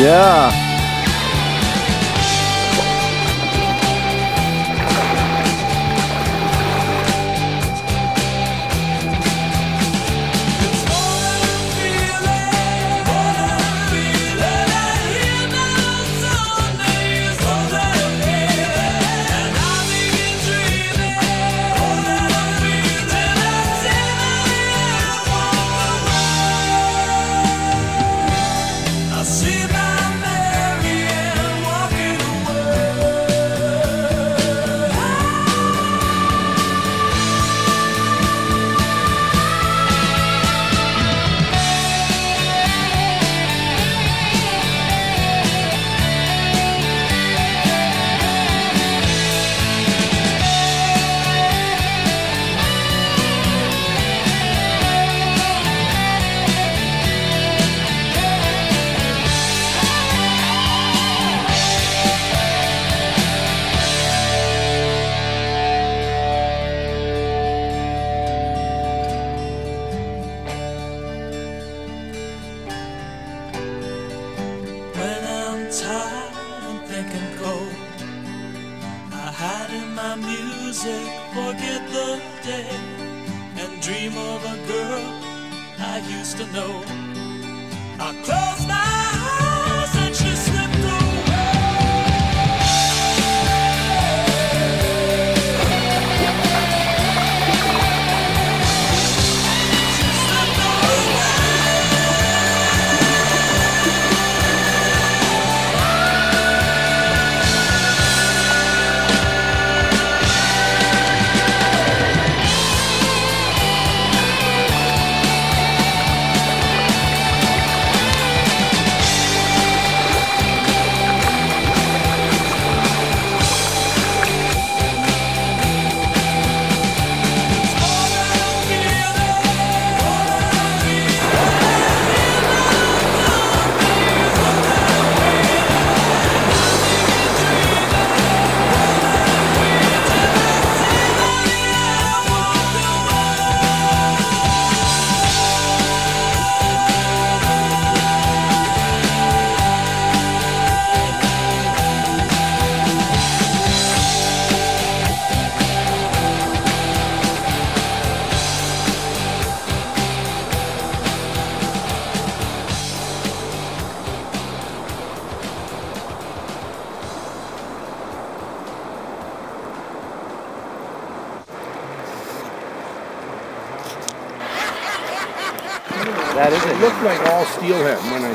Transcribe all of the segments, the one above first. Yeah. Forget the day and dream of a girl I used to know. I close my eyes and she slipped That is it. It looked like all steelhead when I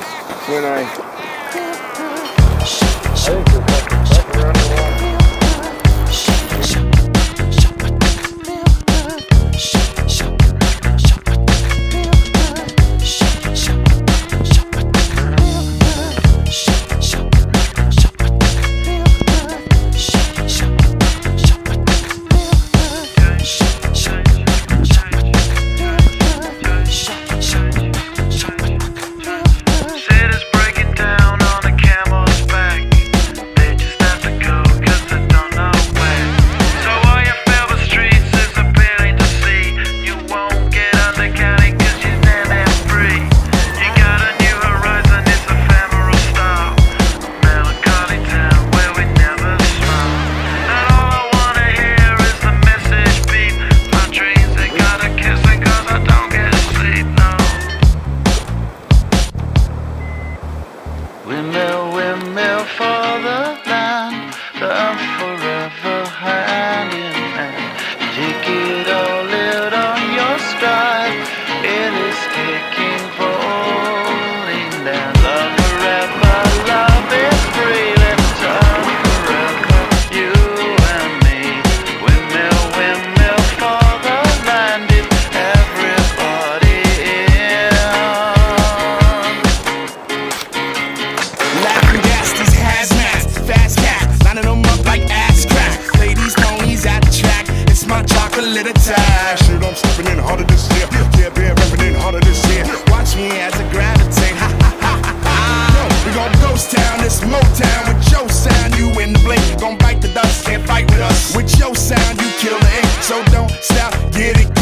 With your sound, you kill the ink, so don't stop, get it.